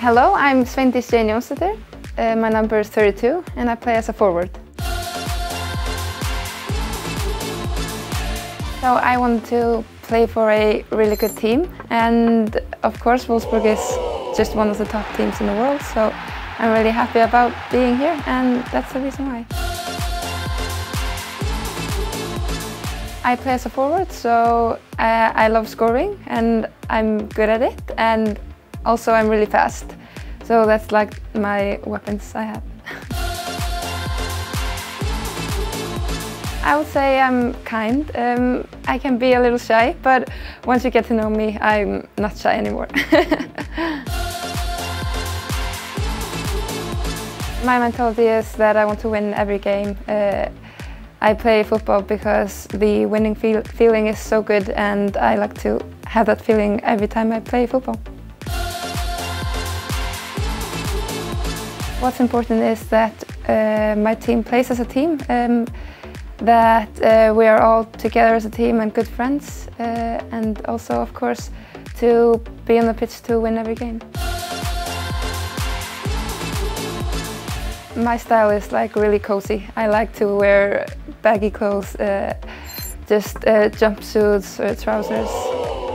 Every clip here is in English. Hello, I'm Sveindís Jane Jónsdóttir. My number is 32 and I play as a forward. So I want to play for a really good team, and of course Wolfsburg is just one of the top teams in the world, so I'm really happy about being here, and that's the reason why. I play as a forward, so I love scoring and I'm good at it, and also I'm really fast, so that's like my weapons I have. I would say I'm kind. I can be a little shy, but once you get to know me, I'm not shy anymore. My mentality is that I want to win every game. I play football because the winning feeling is so good, and I like to have that feeling every time I play football. What's important is that my team plays as a team, that we are all together as a team and good friends, and also, of course, to be on the pitch to win every game. My style is like really cozy. I like to wear baggy clothes, just jumpsuits or trousers.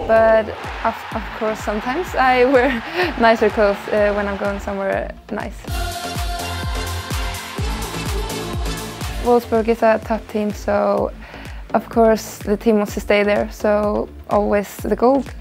But of course, sometimes I wear nicer clothes when I'm going somewhere nice. Wolfsburg is a top team, so of course the team wants to stay there, so always the gold.